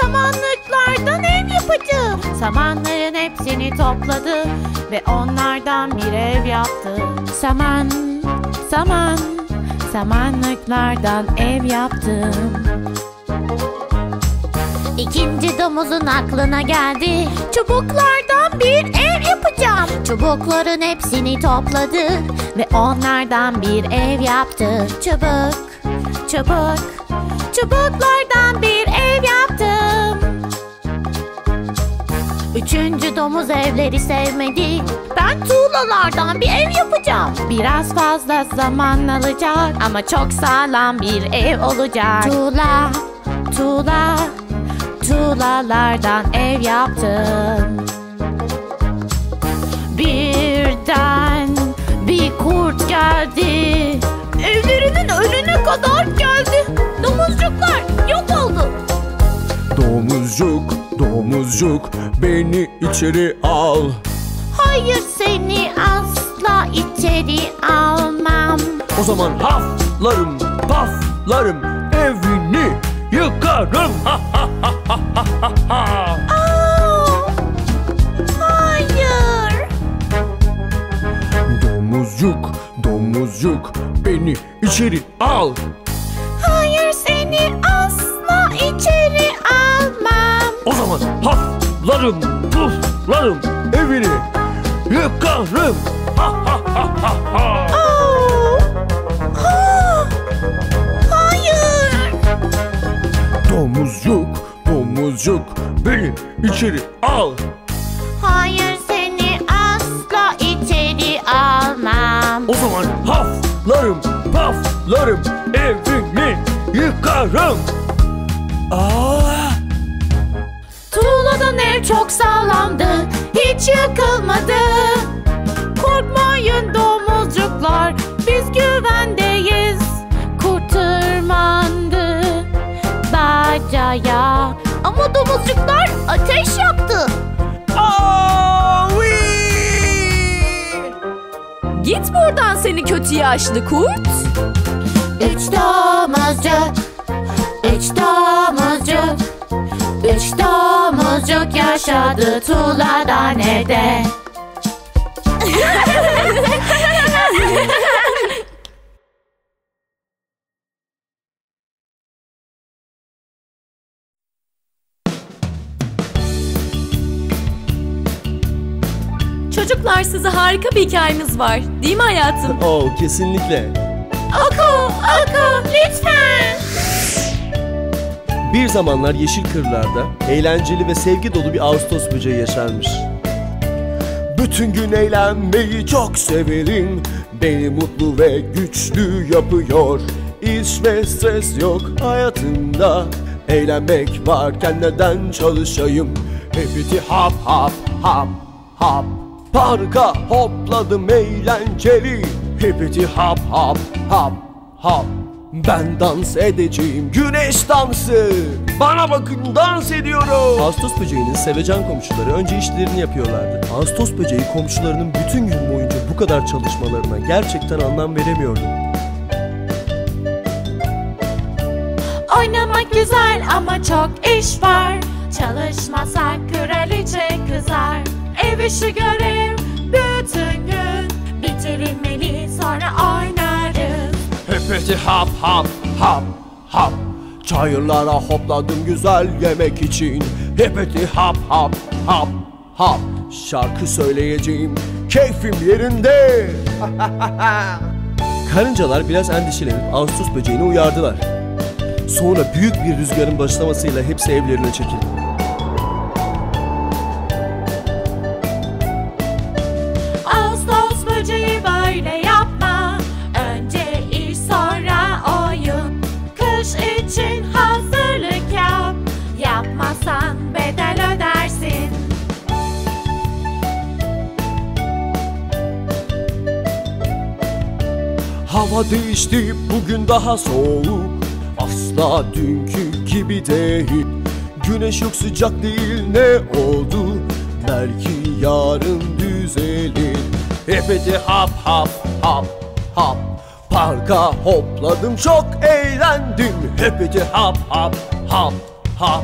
samanlıklardan ev yapacağım. Samanların hepsini topladı ve onlardan bir ev yaptı. Saman, saman, samanlıklardan ev yaptım. İkinci domuzun aklına geldi, çubuklardan bir ev yapacağım. Çubukların hepsini topladı ve onlardan bir ev yaptı. Çubuk, çubuk, çubuklardan bir ev yaptım. Üçüncü domuz evleri sevmedi. Ben tuğlalardan bir ev yapacağım. Biraz fazla zaman alacak ama çok sağlam bir ev olacak. Tuğla, tuğla, tuğlalardan ev yaptım. Birden bir kurt geldi. Evlerinin önüne kadar geldi. Domuzcuklar yok oldu. Domuzcuk, domuzcuk, beni içeri al. Hayır, seni asla içeri almam. O zaman haflarım, paflarım, evini yıkarım. Aa, hayır. Domuzcuk, domuzcuk, beni içeri al. Hayır, seni asla içeri almam. O zaman haflarım, puflarım, evini yıkarım. Ha, ha, ha, ha, ha. Oh. Ha. Hayır. Domuzcuk, domuzcuk, beni içeri al. Hayır, seni asla içeri almam. O zaman haflarım, paflarım, evimi yıkarım. Ah. Tuğladan ev çok sağlamdı, hiç yıkılmadı. Korkmayın domuzcuklar, biz güvendeyiz. Kurt tırmandı bacaya ama domuzcuklar ateş yaktı. Git buradan seni kötü yaşlı kurt. Üç domuzcuk, üç domuzcuk, üç domuzcuk yaşadı tuğladan evde. Çocuklar, size harika bir hikayemiz var, değil mi hayatım? Oh, kesinlikle. Oku lütfen. Bir zamanlar yeşil kırlarda eğlenceli ve sevgi dolu bir ağustos böceği yaşarmış. Bütün gün eğlenmeyi çok severim. Beni mutlu ve güçlü yapıyor. İş ve stres yok hayatımda. Eğlenmek varken neden çalışayım? Hepiti hap hap hap hap. Parka hopladım eğlenceli. Hepiti hap hap hap hap. Ben dans edeceğim güneş dansı. Bana bakın, dans ediyorum. Ağustos böceğinin sevecen komşuları önce işlerini yapıyorlardı. Ağustos böceği komşularının bütün gün boyunca bu kadar çalışmalarına gerçekten anlam veremiyordu. Oynamak güzel ama çok iş var. Çalışmasak kraliçe kızar. Ev işi görev bütün gün bitirilmeli, sonra oynarız. Hepeti hap hap hap hap. Çayırlara hopladım güzel yemek için. Hepeti hap hap hap hap. Şarkı söyleyeceğim, keyfim yerinde. Karıncalar biraz endişelenip ağustos böceğini uyardılar. Sonra büyük bir rüzgarın başlamasıyla hepsi evlerine çekildi. Ağustos böceği böyle yapma. Sonra oyun, kış için hazırlık yap. Yapmasan bedel ödersin. Hava değişti, bugün daha soğuk. Asla dünkü gibi değil. Güneş yok, sıcak değil, ne oldu? Belki yarın düzelir. Hepeti hap hap hap hap. Parka hopladım, çok eğlendim. Hepeti hap hap hap hap.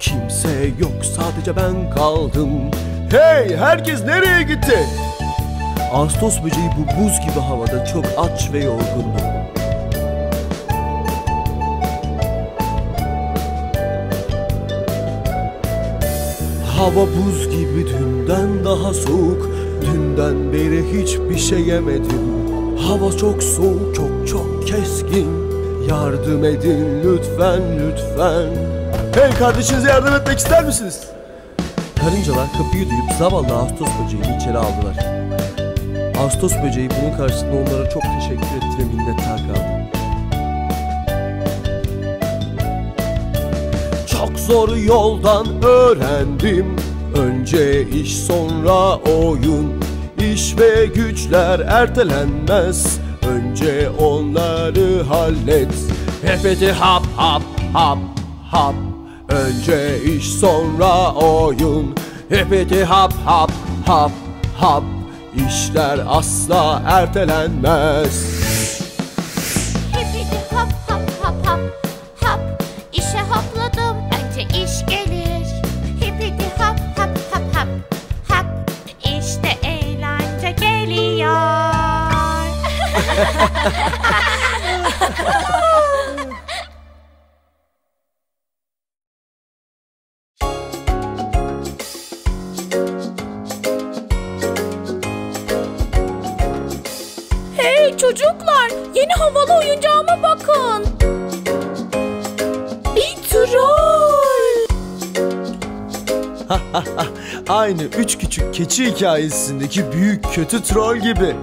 Kimse yok, sadece ben kaldım. Hey, herkes nereye gitti? Ağustos böceği bu buz gibi havada çok aç ve yorgundu. Hava buz gibi dünden daha soğuk. Dünden beri hiçbir şey yemedim. Hava çok soğuk, çok keskin. Yardım edin lütfen. Hey kardeşinize yardım etmek ister misiniz? Karıncalar kapıyı duyup zavallı Ağustos böceğini içeri aldılar. Ağustos böceği bunun karşısında onlara çok teşekkür etti ve minnettar kaldı. Çok zor yoldan öğrendim. Önce iş sonra oyun. İş ve güçler ertelenmez. Önce onları hallet. Hepeti hap. Önce iş sonra oyun. Hepeti hap. İşler asla ertelenmez. Hepeti hap. İşe hopladım, önce iş gelir. Hepeti hap. İşte eğlence geliyor. Hey çocuklar, yeni havalı oyuncağıma bakın. Bir troll. Aynı üç küçük keçi hikayesindeki büyük kötü troll gibi.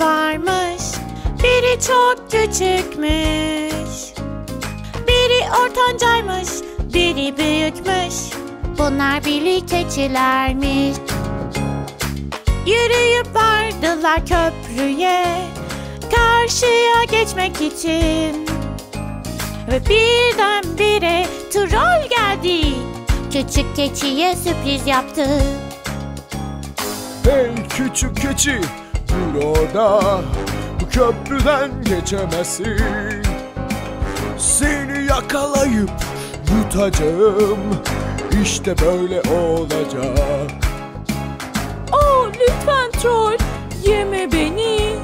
Varmış. Biri çok küçükmüş. Biri ortancaymış. Biri büyükmüş. Bunlar birlik keçilermiş. Yürüyüp vardılar köprüye, karşıya geçmek için. Ve birdenbire troll geldi. Küçük keçiye sürpriz yaptı. Hey küçük keçi, dur orada, bu köprüden geçemezsin. Seni yakalayıp yutacağım. İşte böyle olacak. Oh lütfen troll, yeme beni.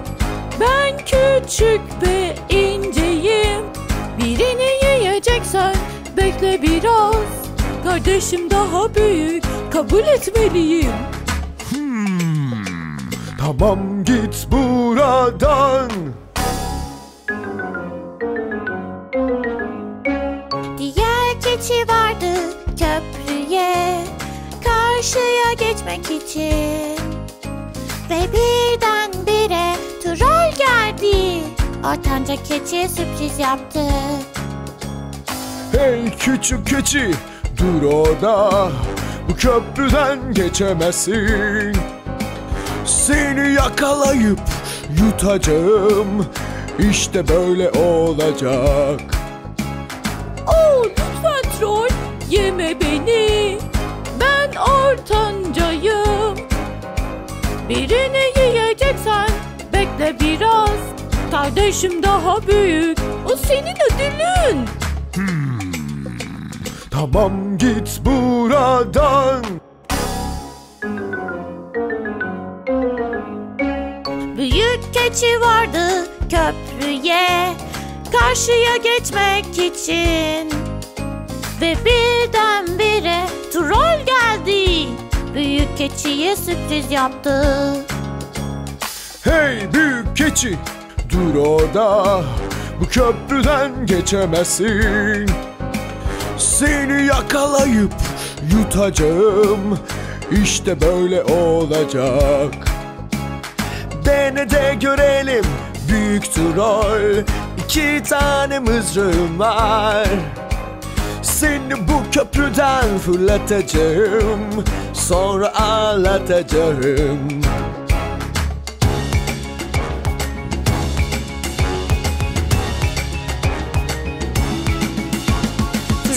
Ben küçük ve inceyim. Birini yiyeceksen bekle biraz. Kardeşim daha büyük, kabul etmeliyim. Tamam, git buradan. Diğer keçi vardı köprüye, karşıya geçmek için. Ve birdenbire troll geldi. Ortanca keçiye sürpriz yaptı. Hey küçük keçi, dur orada, bu köprüden geçemezsin. Seni yakalayıp yutacağım. İşte böyle olacak. Oh lütfen troll, yeme beni. Ben ortancayım. Birini yiyeceksen bekle biraz. Kardeşim daha büyük. O senin ödülün. Tamam, git buradan. Büyük keçi vardı köprüye, karşıya geçmek için. Ve birdenbire troll geldi. Büyük keçiye sürpriz yaptı. Hey büyük keçi, dur orada, bu köprüden geçemezsin. Seni yakalayıp yutacağım. İşte böyle olacak. Dene de görelim büyük troll. 2 tane mızrağım var. Seni bu köprüden fırlatacağım. Sonra ağlatacağım.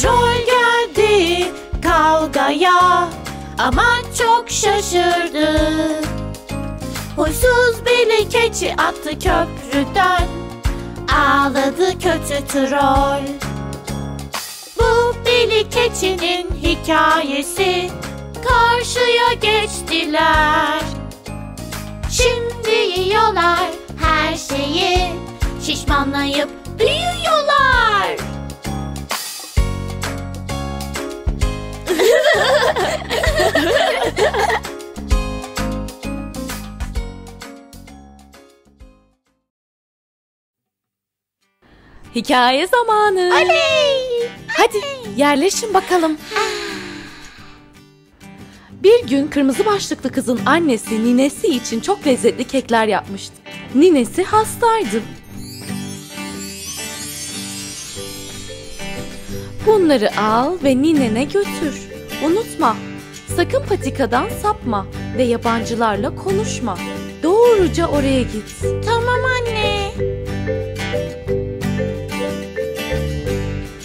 Troll geldi kavgaya ama çok şaşırdı. Huysuz bir keçi attı köprüden. Ağladı kötü troll. Bu bir keçinin hikayesi. Karşıya geçtiler. Şimdi yiyorlar her şeyi, şişmanlayıp büyüyorlar. Hikaye zamanı. Oley! Hadi yerleşin bakalım. Bir gün kırmızı başlıklı kızın annesi ninesi için çok lezzetli kekler yapmıştı. Ninesi hastaydı. Bunları al ve ninene götür. Unutma, sakın patikadan sapma ve yabancılarla konuşma. Doğruca oraya git. Tamam anne.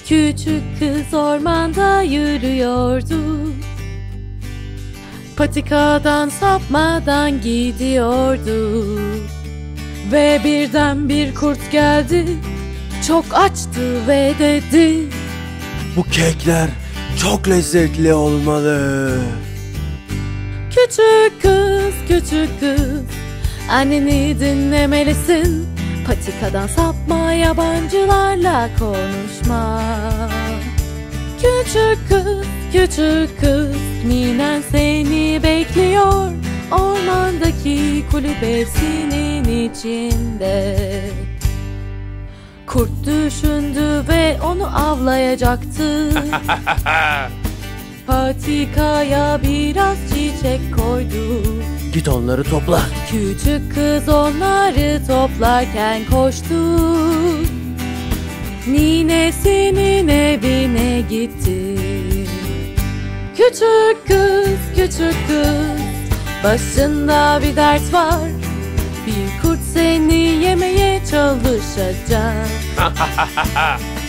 Küçük kız ormanda yürüyordu. Patikadan sapmadan gidiyordu. Ve birden bir kurt geldi. Çok açtı ve dedi: bu kekler çok lezzetli olmalı. Küçük kız, küçük kız, anneni dinlemelisin. Patikadan sapma, yabancılarla konuşma. Küçük kız, küçük kız, ninen seni bekliyor. Ormandaki kulübesinin içinde. Kurt düşündü ve onu avlayacaktı. Patikaya biraz çiçek koydu. Git onları topla. Küçük kız onları toplarken koştu. Ninesinin evine gitti. Küçük kız, küçük kız, başında bir dert var. Bir kurt seni yemeye çalışacak.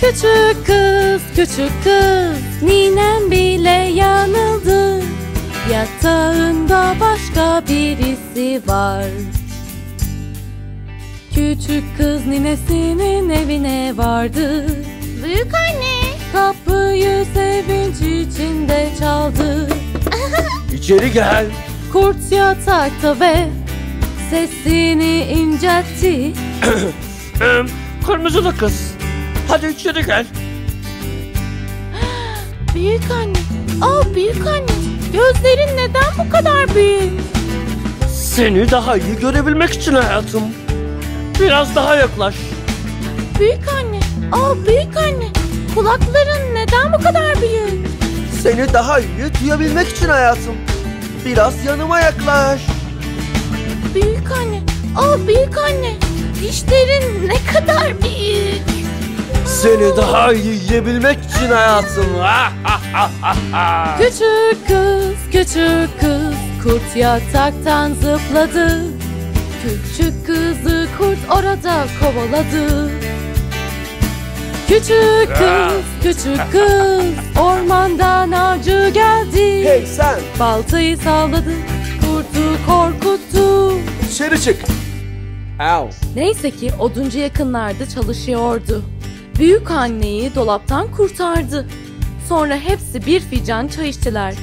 Küçük kız, küçük kız, ninem bile yanıldı. Yatağında başka birisi var. Küçük kız ninesinin evine vardı. Büyük anne! Kapıyı sevinç içinde çaldı. İçeri gel! Kurt yatakta ve sesini inceltti. Kırmızılı kız, hadi içeri gel. Büyük anne, aa büyük anne, gözlerin neden bu kadar büyük? Seni daha iyi görebilmek için hayatım. Biraz daha yaklaş. Büyük anne, aa büyük anne, kulakların neden bu kadar büyük? Seni daha iyi duyabilmek için hayatım. Biraz yanıma yaklaş. Büyük anne, aa büyük anne, dişlerin ne kadar büyük. Seni daha iyi yiyebilmek için hayatım. Küçük kız, küçük kız, kurt yataktan zıpladı. Küçük kızı kurt orada kovaladı. Küçük kız, küçük kız, ormandan avcı geldi. Hey sen! Baltayı salladı, kurtu korkuttu. İçeri çık! Ow. Neyse ki oduncu yakınlarda çalışıyordu. Büyük anneyi dolaptan kurtardı. Sonra hepsi bir fican çay içtiler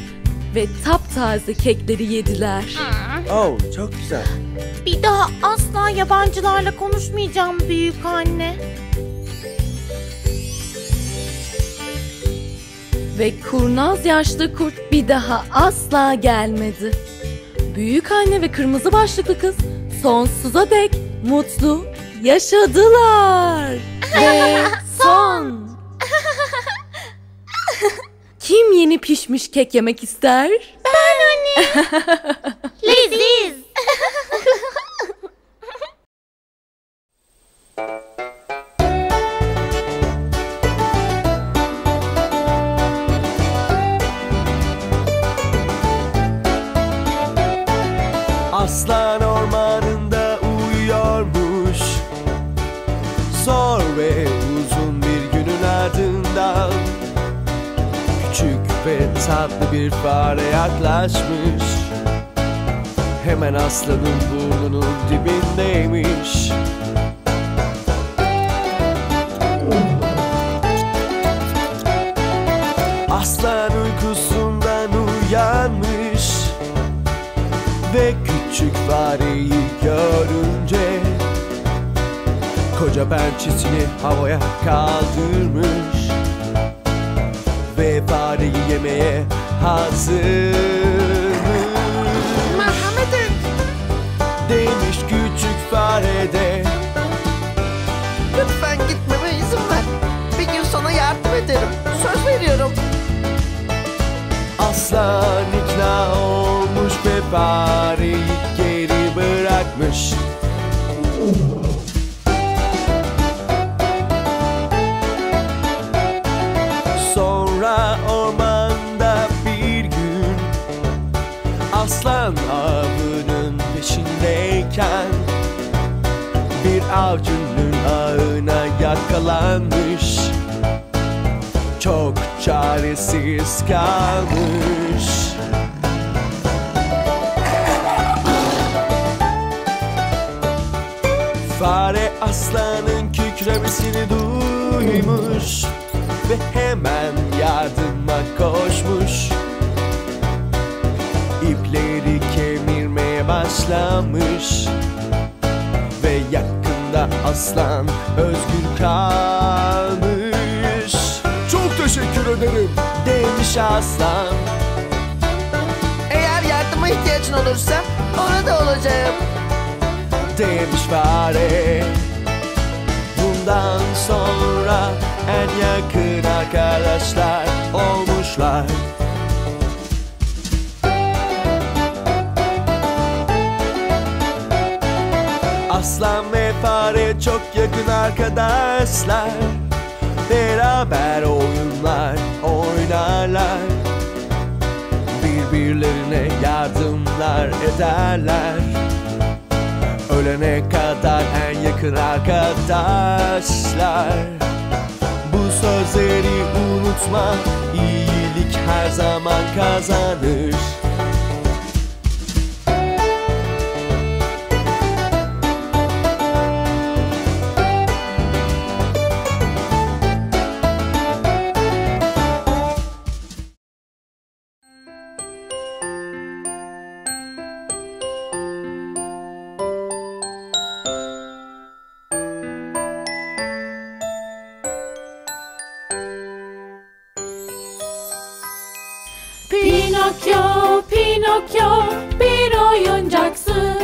ve taptaze kekleri yediler. Oh, çok güzel. Bir daha asla yabancılarla konuşmayacağım büyük anne. Ve kurnaz yaşlı kurt bir daha asla gelmedi. Büyük anne ve kırmızı başlıklı kız sonsuza dek mutlu yaşadılar. Ve son. Kim yeni pişmiş kek yemek ister? Ben anne. Leziz. Aslan ormanında uyuyormuş. Zor ve uzun bir günün ardından küçük ve tatlı bir fare yaklaşmış. Hemen aslanın burnunun dibindeymiş. Aslan uykusundan uyanmış ve küçük küçük fareyi görünce koca pençesini havaya kaldırmış ve fareyi yemeye hazırmış. Merhametin demiş küçük fare de, lütfen gitmeme izin ver, bir gün sana yardım ederim, söz veriyorum. Aslan ikna olmuş ve fareyi geri bırakmış. Sonra ormanda bir gün aslan avının peşindeyken bir avcının ağına yakalanmış. Çok çaresiz kalmış. Fare aslanın kükremesini duymuş ve hemen yardıma koşmuş. İpleri kemirmeye başlamış ve yakında aslan özgür kalmış. Çok teşekkür ederim demiş aslan. Eğer yardıma ihtiyacın olursa orada olacağım demiş fare. Bundan sonra en yakın arkadaşlar olmuşlar. Aslan ve fare çok yakın arkadaşlar, beraber oyunlar oynarlar, birbirlerine yardımlar ederler, ölene kadar en yakın arkadaşlar. Bu sözleri unutma, iyilik her zaman kazanır. Pinokyo, Pinokyo bir oyuncaksın.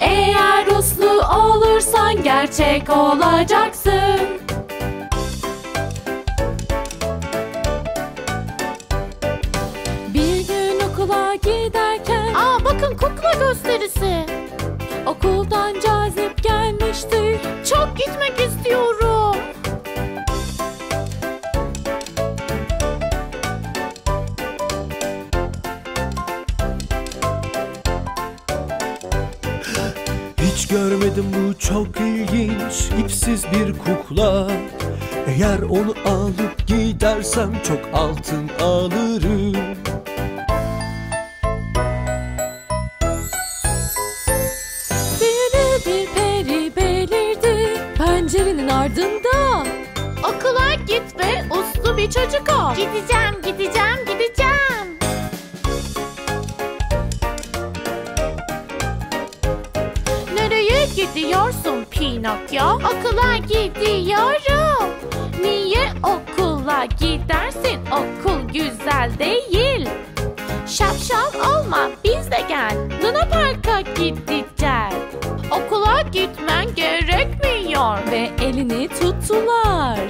Eğer uslu olursan gerçek olacaksın. Bir gün okula giderken, bakın kukla gösterisi, okuldan cazip gelmişti. Çok gitmek istiyorum. Görmedim, bu çok ilginç, ipsiz bir kukla. Eğer onu alıp gidersem çok altın alırım. Büyülü bir peri belirdi pencerenin ardında. Okula git ve uslu bir çocuk ol. Gideceğim, gideceğim, gideceğim. Gidiyorsun Pinokyo? Okula gidiyorum. Niye okula gidersin? Okul güzel değil. Şapşal olma, biz de gel. Luna Park'a gideceğiz. Okula gitmen gerekmiyor. Ve elini tuttular.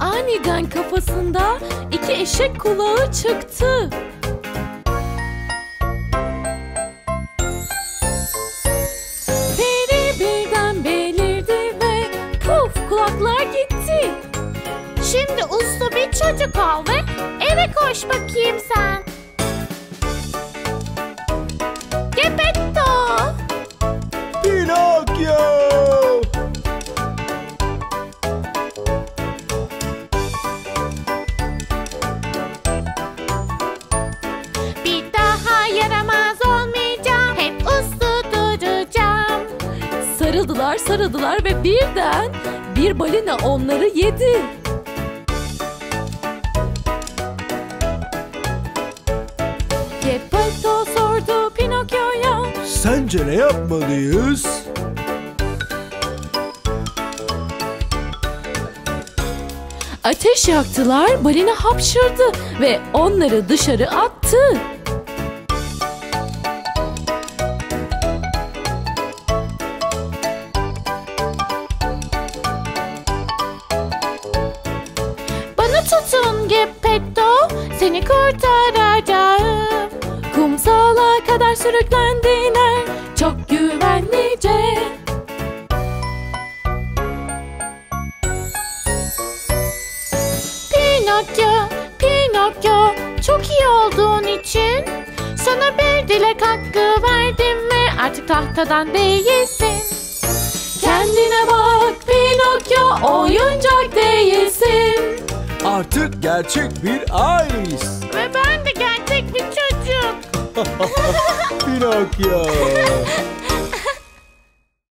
Aniden kafasında iki eşek kulağı çıktı. Peri birden belirdi ve puf, kulaklar gitti. Şimdi uslu bir çocuk ol ve eve koş bakayım sen. Gepetto! Pinokyo! sarıldılar, sarıldılar ve birden bir balina onları yedi. Geppetto sordu Pinokyo'ya, sence ne yapmalıyız? Ateş yaktılar, balina hapşırdı ve onları dışarı attı. Bana tutun Geppetto, seni kurtaracağım. Kumsala kadar sürüklendiler, çok güvenlice. Pinokyo, çok iyi olduğun için sana bir dilek hakkı verdim ve artık tahtadan değilsin. Kendine bak Pinokyo, oyuncak değilsin. Artık gerçek bir aileyiz. Ve ben de gerçek bir çocuk. Pinokyo.